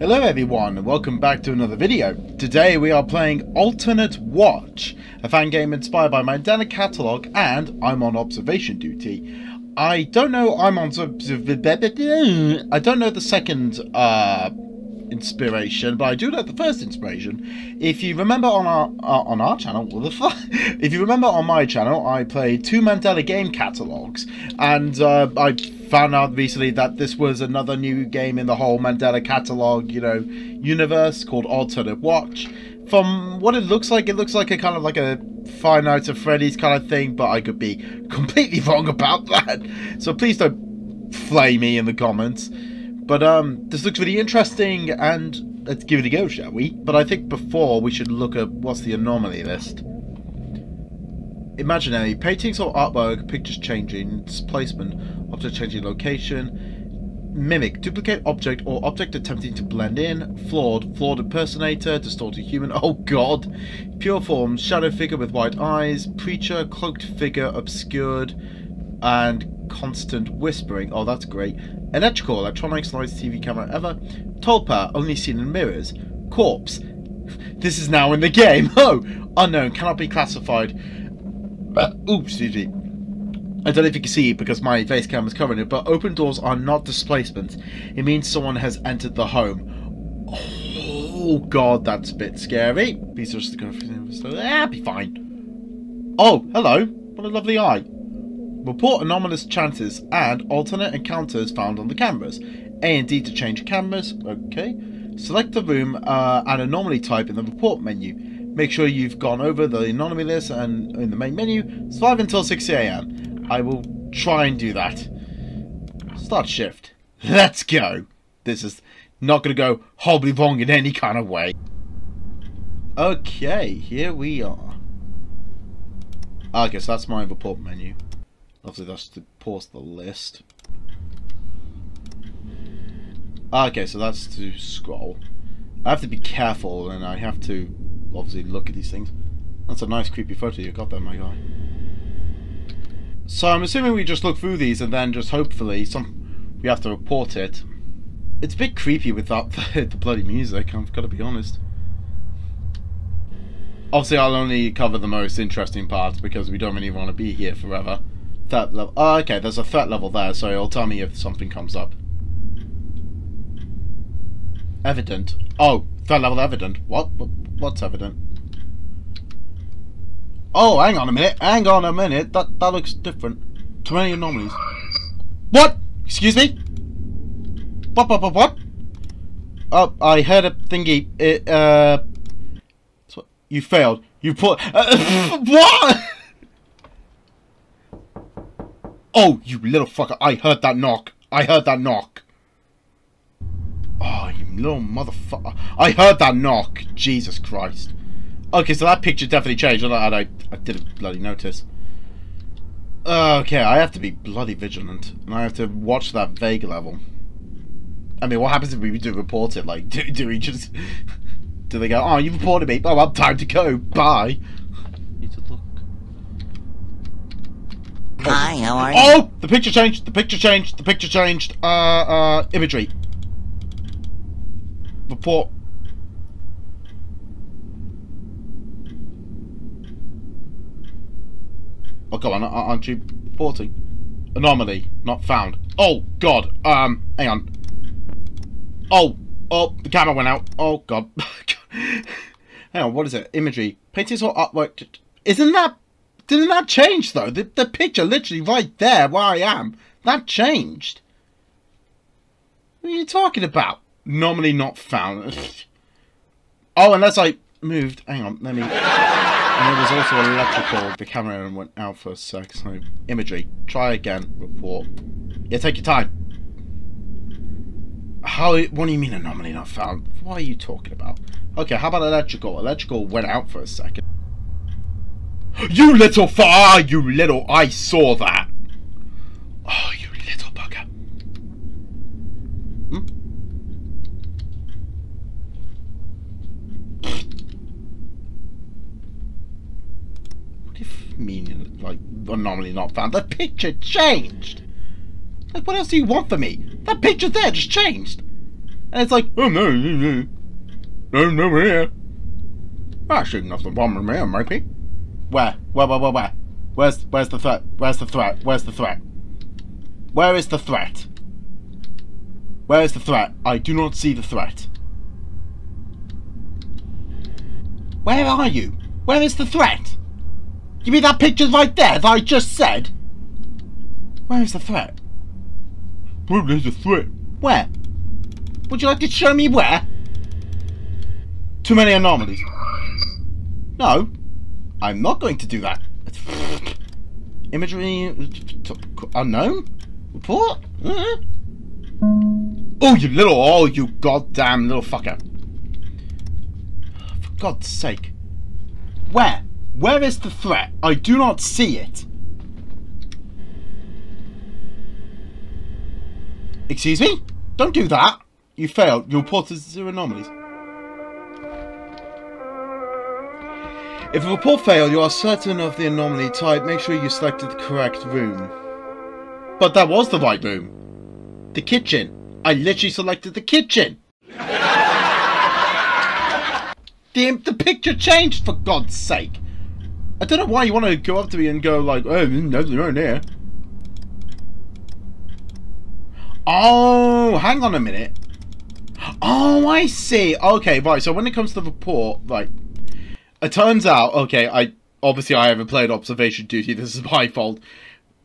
Hello everyone and welcome back to another video. Today we are playing Alternate Watch, a fan game inspired by Mandela Catalogue, and I'm on observation duty. I don't know the second inspiration, but I do know the first inspiration. If you remember on our channel, what the fuck? If you remember on my channel, I played two Mandela game catalogues, and I found out recently that this was another new game in the whole Mandela Catalogue, you know, universe called Alternate Watch. From what it looks like a kind of like a Five Nights at Freddy's kind of thing, but I could be completely wrong about that. So please don't flay me in the comments. But this looks really interesting, and let's give it a go, shall we? But I think before we should look at what's the anomaly list. Imaginary paintings or artwork, pictures changing, displacement, object changing location, mimic, duplicate object or object attempting to blend in, flawed, flawed impersonator, distorted human, oh god, pure form, shadow figure with white eyes, preacher, cloaked figure, obscured, and constant whispering. Oh, that's great. Electrical, electronics, lights, TV, camera, ever. Tulpa, only seen in mirrors. Corpse. This is now in the game. Oh, unknown, cannot be classified. Oops, excuse me. I don't know if you can see because my face cam is covering it, but open doors are not displacements. It means someone has entered the home. Oh god, that's a bit scary. These are just the kind of stuff. Ah, be fine. Oh, hello. What a lovely eye. Report anomalous chances and alternate encounters found on the cameras. A and D to change cameras. Okay. Select the room and anomaly type in the report menu. Make sure you've gone over the anomaly list and in the main menu. Survive until 6 AM. I will try and do that. Start shift. Let's go. This is not going to go horribly wrong in any kind of way. Okay, here we are. I guess that's my report menu. Obviously that's to pause the list. Okay, so that's to scroll. I have to be careful and I have to obviously look at these things. That's a nice creepy photo you got there, my guy. So I'm assuming we just look through these and then just hopefully we have to report it. It's a bit creepy without the bloody music, I've got to be honest. Obviously I'll only cover the most interesting parts because we don't really want to be here forever. Threat level. Oh, okay, there's a threat level there, so it'll tell me if something comes up. Evident. Oh, threat level evident. What? What's evident? Oh, hang on a minute. Hang on a minute. That looks different. Too many anomalies. What? Excuse me? What? Oh, I heard a thingy. You failed. You put. What? Oh, you little fucker. I heard that knock. I heard that knock. Oh, you little motherfucker. I heard that knock. Jesus Christ. Okay, so that picture definitely changed. I didn't bloody notice. Okay, I have to be bloody vigilant. And I have to watch that vague level. I mean, what happens if we do report it? Like, do we just... do they go, oh, you reported me. Oh, well, time to go. Bye. Need to look. Oh. Hi, how are you? Oh! The picture changed! The picture changed! The picture changed! Imagery. Report. Oh, come on, aren't you reporting? Anomaly, not found. Oh, god, hang on. Oh, the camera went out. Oh, god. Hang on, what is it? Imagery. Paintings or artwork. Isn't that... Didn't that change though? The picture literally right there where I am. That changed. What are you talking about? Normally not found. Oh, unless I moved. Hang on, let me. And there was also electrical. The camera went out for a sec. So imagery. Try again. Report. Yeah, take your time. How? What do you mean anomaly not found? What are you talking about? Okay, how about electrical? Electrical went out for a second. You little far, you little, I saw that. Oh, you little bugger. What do you mean, like, anomaly not found? The picture changed. Like, what else do you want from me? That picture there just changed. And it's like, oh no, there's nobody here. I shouldn't have the bomber man, Murphy. Where? Where's the threat? Where is the threat? Where is the threat? I do not see the threat. Where are you? Where is the threat? You mean that picture right there that I just said? Where is the threat? Where is the threat? Where? Would you like to show me where? Too many anomalies. No, I'm not going to do that. Imagery unknown? Report? Oh, you little, oh, you goddamn little fucker. For God's sake. Where? Where is the threat? I do not see it. Excuse me? Don't do that. You failed. Your report is zero anomalies. If a report failed, you are certain of the anomaly type. Make sure you selected the correct room. But that was the right room. The kitchen. I literally selected the kitchen. The picture changed, for God's sake. I don't know why you want to go up to me and go like, oh, there's no one here. Oh, hang on a minute. Oh, I see. Okay, right. So when it comes to the report, like, it turns out, okay, I haven't played Observation Duty. This is my fault.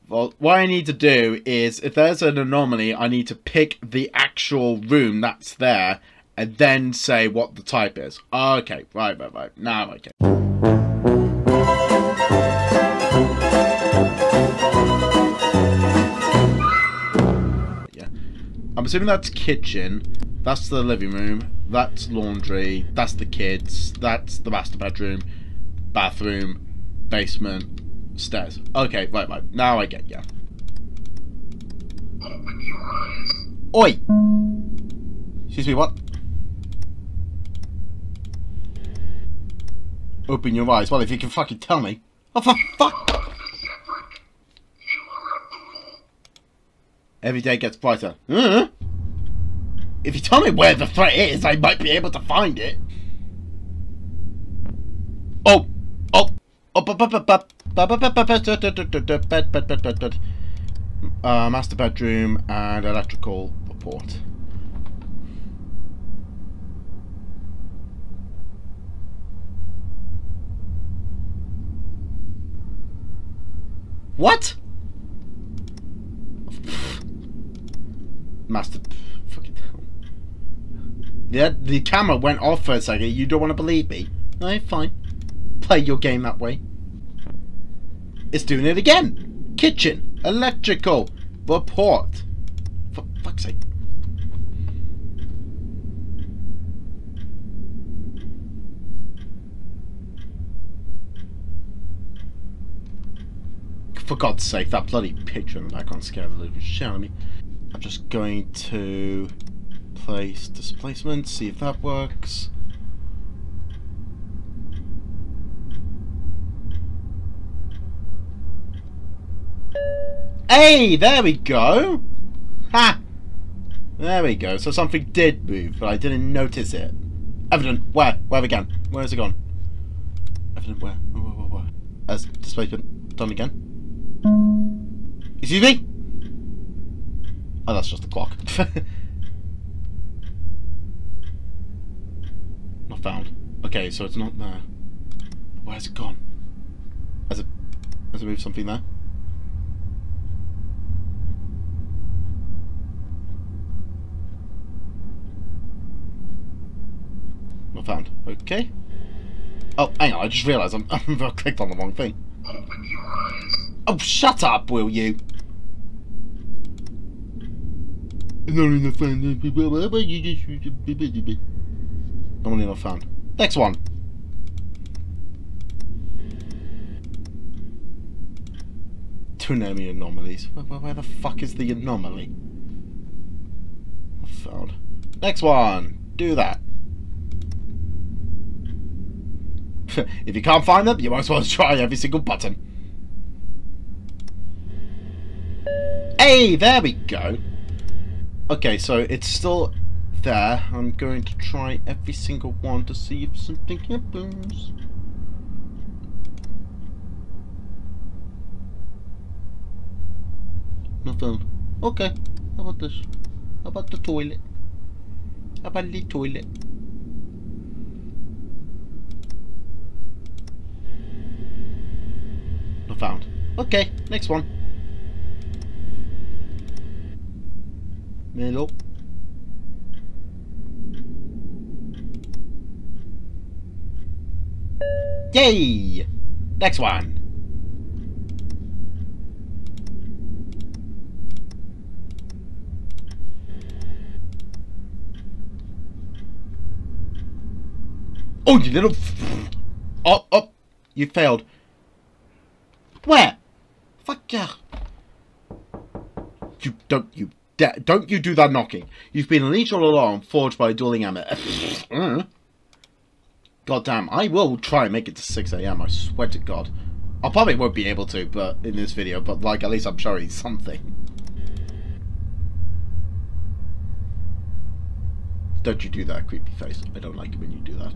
Well, what I need to do is, if there's an anomaly, I need to pick the actual room that's there and then say what the type is. Okay, right. Now I'm okay. Yeah. I'm assuming that's kitchen. That's the living room. That's laundry. That's the kids. That's the master bedroom. Bathroom. Basement. Stairs. Okay, right. Now I get you. Open your eyes. Oi! Excuse me, what? Open your eyes. Well, if you can fucking tell me. Oh, for fuck! Every day gets brighter. If you tell me where the threat is, I might be able to find it. Master bedroom and electrical report. What? Master... fucking hell. The camera went off for a second. You don't want to believe me? No, fine. Play your game that way. It's doing it again. Kitchen. Electrical. Report. For fuck's sake. For God's sake, that bloody picture in the background scared the living shit out of me. I'm just going to place displacement, see if that works. Hey, there we go! Ha! There we go. So something did move, but I didn't notice it. Evident, where? Where have it gone? Where's it gone? Evident, where? Where? Has displacement done again? Excuse me? Oh, that's just the clock. Not found. Okay, so it's not there. Where's it gone? Has it moved something there? Not found. Okay. Oh, hang on, I just realised I've clicked on the wrong thing. Open your eyes. Oh, shut up, will you? Normally not found. Next one. Too many anomalies. Where the fuck is the anomaly? I found. Next one. Do that. If you can't find them, you might as well try every single button. Hey, there we go. Okay, so it's still there, I'm going to try every single one to see if something happens. Nothing. Okay, how about this? How about the toilet? How about the toilet? Not found. Okay, next one. Middle. Yay! Next one. Oh, you little oh, you failed. Where? Fuck yeah. Don't you do that knocking. You've been an each all along, forged by a dueling hammer. God damn, I will try and make it to 6 AM, I swear to God. I probably won't be able to, but in this video, but like, at least I'm showing something. Don't you do that, creepy face. I don't like it when you do that.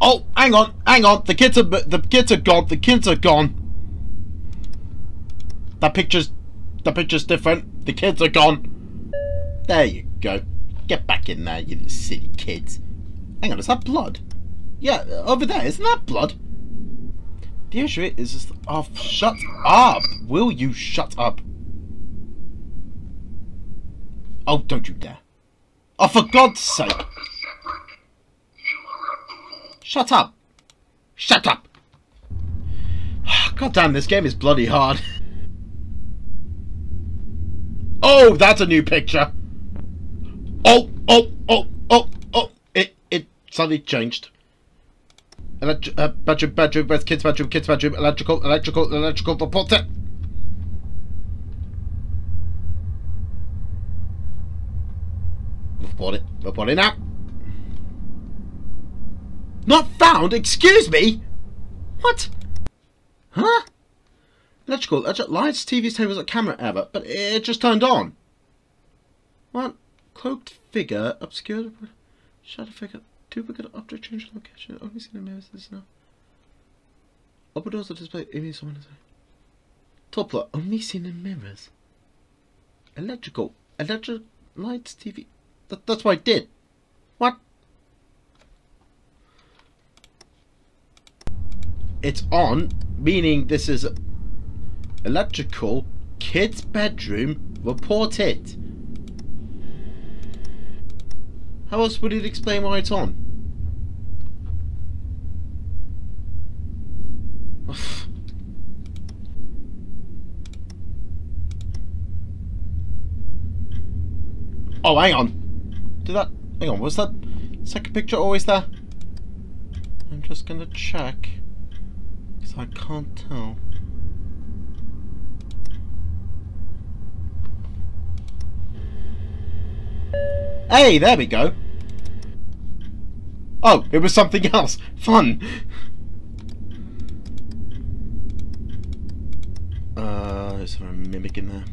Oh, hang on, hang on. The kids are gone. That picture's different. The kids are gone. There you go. Get back in there, you silly kids. Hang on, is that blood? Yeah, over there, isn't that blood? The issue is just... Oh, shut up! Will you shut up? Oh, don't you dare. Oh, for God's sake! Shut up! Shut up! God damn, this game is bloody hard. Oh, that's a new picture! Oh! It suddenly changed. Bedroom, where's kids bedroom, electrical reporter. Report it now. Not found? Excuse me? What? Huh? Electrical, lights, TVs, tables, a camera ever, but it just turned on. What? Cloaked figure, obscured, shadow figure, duplicate object, change location, only seen in mirrors this now. Upper doors are displayed, image someone is Toppler, only seen in mirrors. Electrical, lights, TV. That's what I did. What? It's on, meaning this is electrical, kids bedroom, report it. How else would it explain why it's on? Oh, hang on. Hang on, was that second picture always there? I'm just gonna check, because I can't tell. Hey, there we go. Oh, it was something else. Fun. Is there a mimic in there?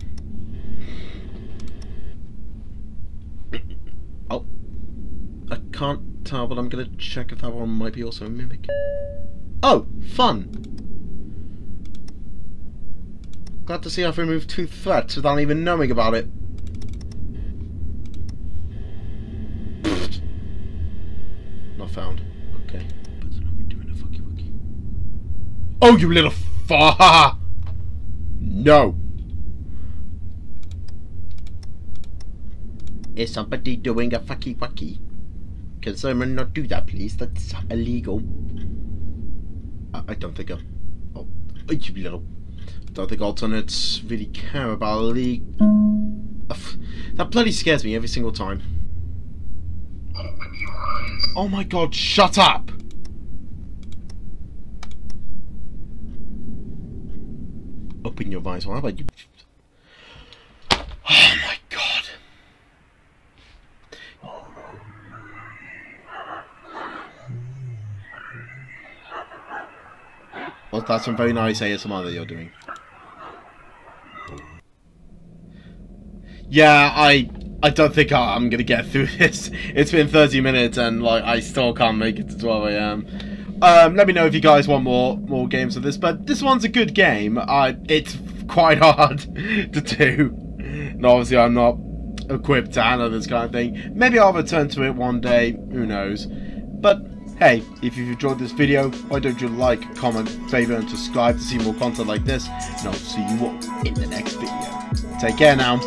Oh, I can't tell, but I'm gonna check if that one might be also a mimic. Oh, fun. Glad to see I've removed 2 threats without even knowing about it. Found. Okay. Oh, you little fa! No. Is somebody doing a fucky wacky? Can someone not do that, please? That's illegal. I don't think oh, you little. Don't think alternates really care about league. That bloody scares me every single time. Oh my God, shut up! Open your eyes, why about you? Oh my God! Well, that's some very nice ASMR that you're doing. Yeah, I don't think I'm gonna get through this. It's been 30 minutes and like I still can't make it to 12 AM. Let me know if you guys want more games of this, but this one's a good game. It's quite hard to do, and obviously I'm not equipped to handle this kind of thing. Maybe I'll return to it one day, who knows. But hey, if you've enjoyed this video, why don't you like, comment, favourite and subscribe to see more content like this, and I'll see you all in the next video. Take care now.